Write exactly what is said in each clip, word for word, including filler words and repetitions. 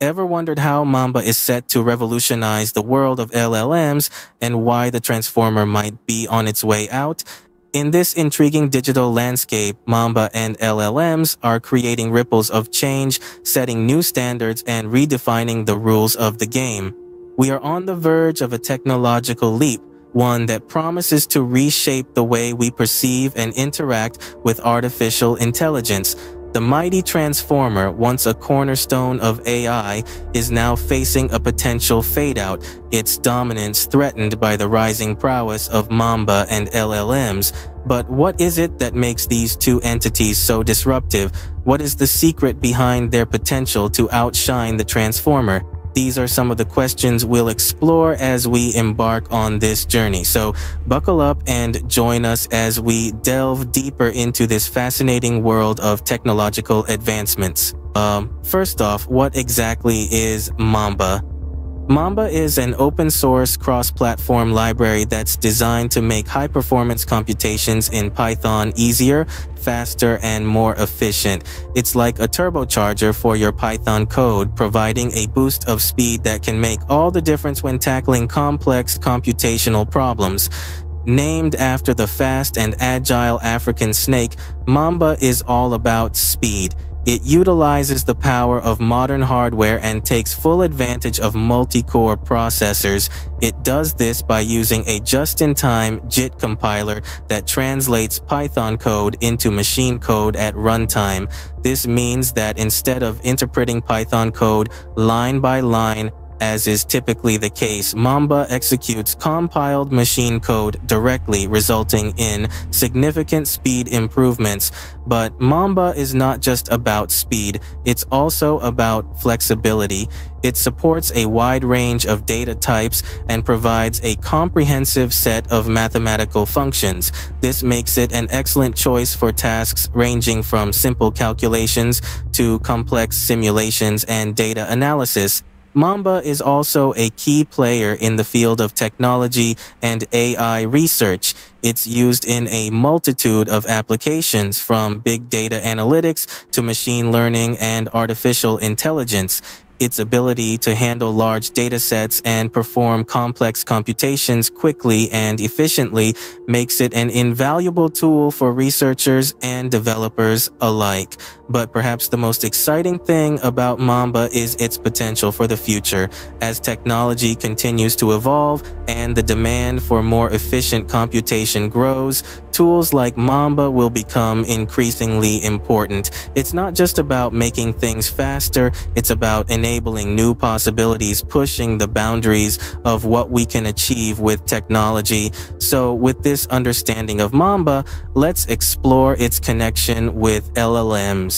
Ever wondered how Mamba is set to revolutionize the world of L L Ms and why the Transformer might be on its way out? In this intriguing digital landscape, Mamba and L L Ms are creating ripples of change, setting new standards, and redefining the rules of the game. We are on the verge of a technological leap, one that promises to reshape the way we perceive and interact with artificial intelligence. The mighty Transformer, once a cornerstone of A I, is now facing a potential fade-out, its dominance threatened by the rising prowess of Mamba and L L Ms. But what is it that makes these two entities so disruptive? What is the secret behind their potential to outshine the Transformer? These are some of the questions we'll explore as we embark on this journey. So buckle up and join us as we delve deeper into this fascinating world of technological advancements. Um, first off, what exactly is Mamba? Mamba is an open-source cross-platform library that's designed to make high-performance computations in Python easier, faster, and more efficient. It's like a turbocharger for your Python code, providing a boost of speed that can make all the difference when tackling complex computational problems. Named after the fast and agile African snake, Mamba is all about speed. It utilizes the power of modern hardware and takes full advantage of multi-core processors. It does this by using a just-in-time J I T compiler that translates Python code into machine code at runtime. This means that instead of interpreting Python code line by line, as is typically the case, Mamba executes compiled machine code directly, resulting in significant speed improvements. But Mamba is not just about speed, it's also about flexibility. It supports a wide range of data types and provides a comprehensive set of mathematical functions. This makes it an excellent choice for tasks ranging from simple calculations to complex simulations and data analysis. Mamba is also a key player in the field of technology and A I research. It's used in a multitude of applications, from big data analytics to machine learning and artificial intelligence. Its ability to handle large datasets and perform complex computations quickly and efficiently makes it an invaluable tool for researchers and developers alike. But perhaps the most exciting thing about Mamba is its potential for the future. As technology continues to evolve and the demand for more efficient computation grows, tools like Mamba will become increasingly important. It's not just about making things faster, it's about enabling new possibilities, pushing the boundaries of what we can achieve with technology. So with this understanding of Mamba, let's explore its connection with L L Ms.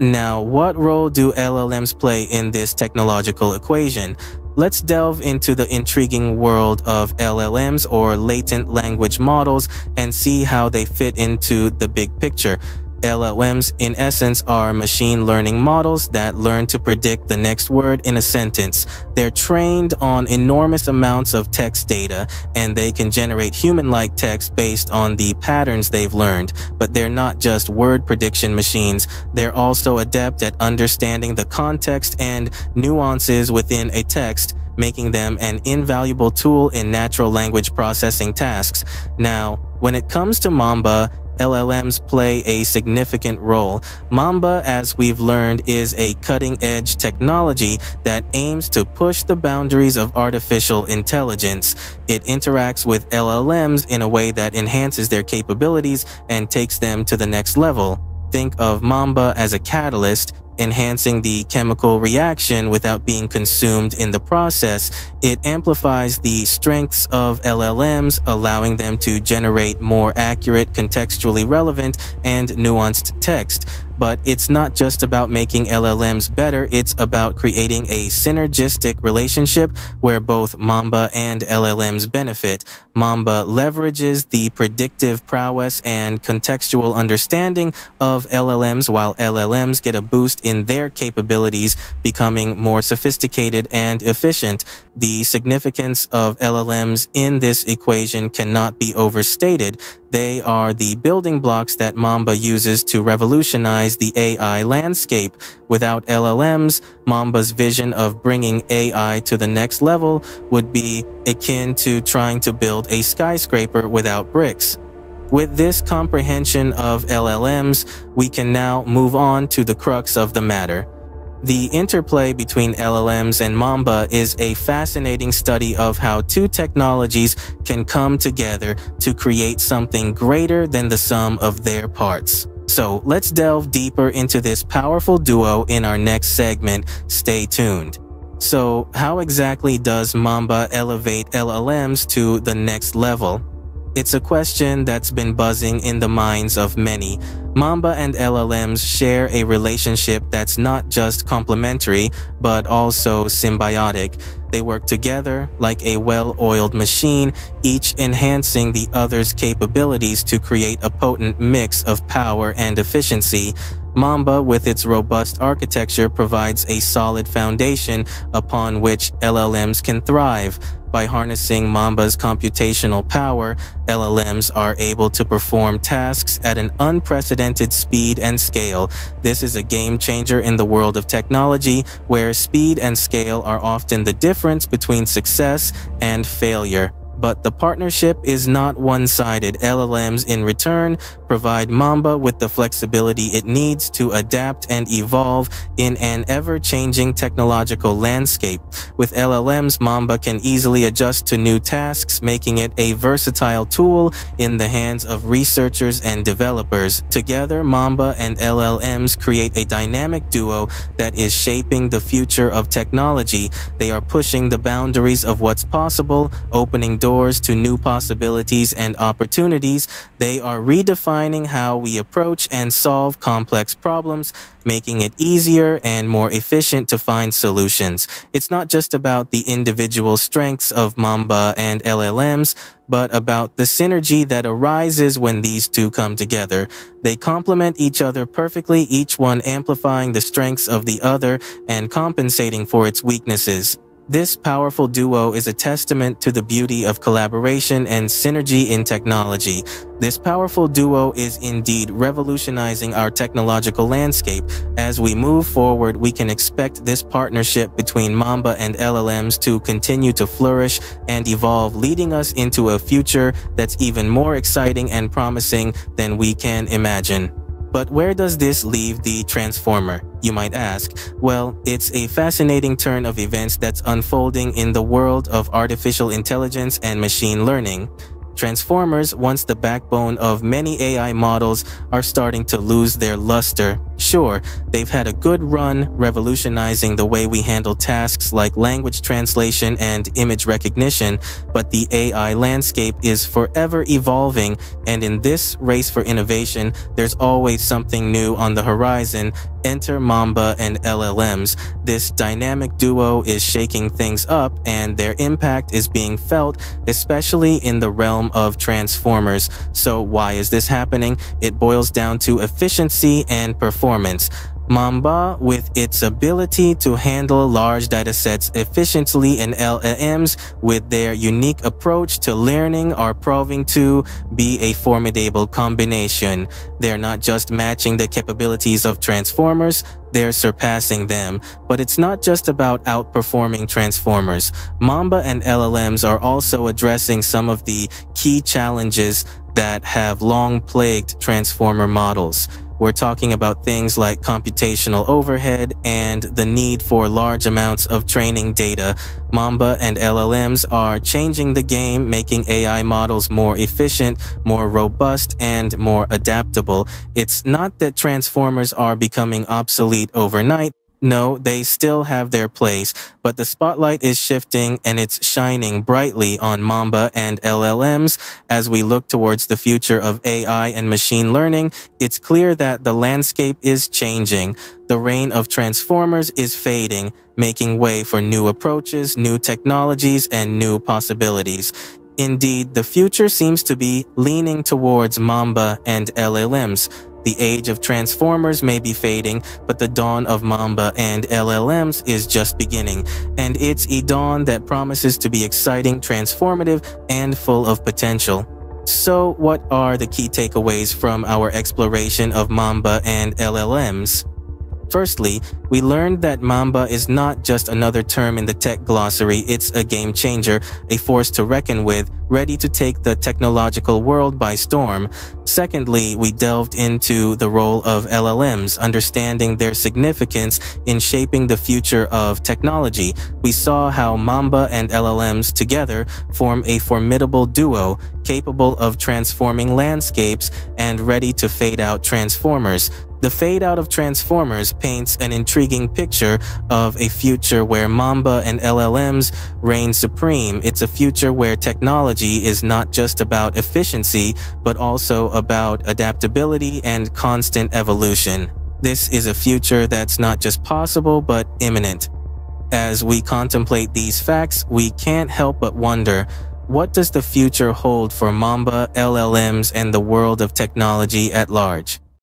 Now, what role do L L Ms play in this technological equation? Let's delve into the intriguing world of L L Ms, or latent language models, and see how they fit into the big picture. L L Ms, in essence, are machine learning models that learn to predict the next word in a sentence. They're trained on enormous amounts of text data, and they can generate human-like text based on the patterns they've learned. But they're not just word prediction machines. They're also adept at understanding the context and nuances within a text, making them an invaluable tool in natural language processing tasks. Now, when it comes to Mamba, L L Ms play a significant role. Mamba, as we've learned, is a cutting-edge technology that aims to push the boundaries of artificial intelligence. It interacts with L L Ms in a way that enhances their capabilities and takes them to the next level. Think of Mamba as a catalyst, enhancing the chemical reaction without being consumed in the process. It amplifies the strengths of L L Ms, allowing them to generate more accurate, contextually relevant, and nuanced text. But it's not just about making L L Ms better, it's about creating a synergistic relationship where both Mamba and L L Ms benefit. Mamba leverages the predictive prowess and contextual understanding of L L Ms, while L L Ms get a boost in their capabilities, becoming more sophisticated and efficient. The significance of L L Ms in this equation cannot be overstated. They are the building blocks that Mamba uses to revolutionize the A I landscape. Without L L Ms, Mamba's vision of bringing A I to the next level would be akin to trying to build a skyscraper without bricks. With this comprehension of L L Ms, we can now move on to the crux of the matter. The interplay between L L Ms and Mamba is a fascinating study of how two technologies can come together to create something greater than the sum of their parts. So let's delve deeper into this powerful duo in our next segment. Stay tuned. So how exactly does Mamba elevate L L Ms to the next level? It's a question that's been buzzing in the minds of many. Mamba and L L Ms share a relationship that's not just complementary, but also symbiotic. They work together like a well-oiled machine, each enhancing the other's capabilities to create a potent mix of power and efficiency. Mamba, with its robust architecture, provides a solid foundation upon which L L Ms can thrive. By harnessing Mamba's computational power, L L Ms are able to perform tasks at an unprecedented speed and scale. This is a game changer in the world of technology, where speed and scale are often the difference between success and failure. But the partnership is not one-sided. L L Ms, in return, provide Mamba with the flexibility it needs to adapt and evolve in an ever-changing technological landscape. With L L Ms, Mamba can easily adjust to new tasks, making it a versatile tool in the hands of researchers and developers. Together, Mamba and L L Ms create a dynamic duo that is shaping the future of technology. They are pushing the boundaries of what's possible, opening doors doors to new possibilities and opportunities. They are redefining how we approach and solve complex problems, making it easier and more efficient to find solutions. It's not just about the individual strengths of Mamba and L L Ms, but about the synergy that arises when these two come together. They complement each other perfectly, each one amplifying the strengths of the other and compensating for its weaknesses. This powerful duo is a testament to the beauty of collaboration and synergy in technology. This powerful duo is indeed revolutionizing our technological landscape. As we move forward, we can expect this partnership between Mamba and L L Ms to continue to flourish and evolve, leading us into a future that's even more exciting and promising than we can imagine. But where does this leave the Transformer, you might ask? Well, it's a fascinating turn of events that's unfolding in the world of artificial intelligence and machine learning. Transformers, once the backbone of many A I models, are starting to lose their luster. Sure, they've had a good run revolutionizing the way we handle tasks like language translation and image recognition, but the A I landscape is forever evolving, and in this race for innovation, there's always something new on the horizon. Enter Mamba and L L Ms. This dynamic duo is shaking things up, and their impact is being felt, especially in the realm of Transformers. So why is this happening? It boils down to efficiency and performance. Mamba, with its ability to handle large datasets efficiently, and L L Ms, with their unique approach to learning, are proving to be a formidable combination. They're not just matching the capabilities of Transformers, they're surpassing them. But it's not just about outperforming Transformers. Mamba and L L Ms are also addressing some of the key challenges that have long plagued Transformer models. We're talking about things like computational overhead and the need for large amounts of training data. Mamba and L L Ms are changing the game, making A I models more efficient, more robust, and more adaptable. It's not that Transformers are becoming obsolete overnight. No, they still have their place, but the spotlight is shifting, and it's shining brightly on Mamba and L L Ms. As we look towards the future of A I and machine learning, it's clear that the landscape is changing. The reign of Transformers is fading, making way for new approaches, new technologies, and new possibilities. Indeed, the future seems to be leaning towards Mamba and L L Ms. The age of Transformers may be fading, but the dawn of Mamba and L L Ms is just beginning. And it's a dawn that promises to be exciting, transformative, and full of potential. So what are the key takeaways from our exploration of Mamba and L L Ms? Firstly, we learned that Mamba is not just another term in the tech glossary, it's a game changer, a force to reckon with, ready to take the technological world by storm. Secondly, we delved into the role of L L Ms, understanding their significance in shaping the future of technology. We saw how Mamba and L L Ms together form a formidable duo, capable of transforming landscapes and ready to fade out transformers. The fade out of Transformers paints an intriguing picture of a future where Mamba and L L Ms reign supreme. It's a future where technology is not just about efficiency, but also about adaptability and constant evolution. This is a future that's not just possible, but imminent. As we contemplate these facts, we can't help but wonder, what does the future hold for Mamba, L L Ms, and the world of technology at large?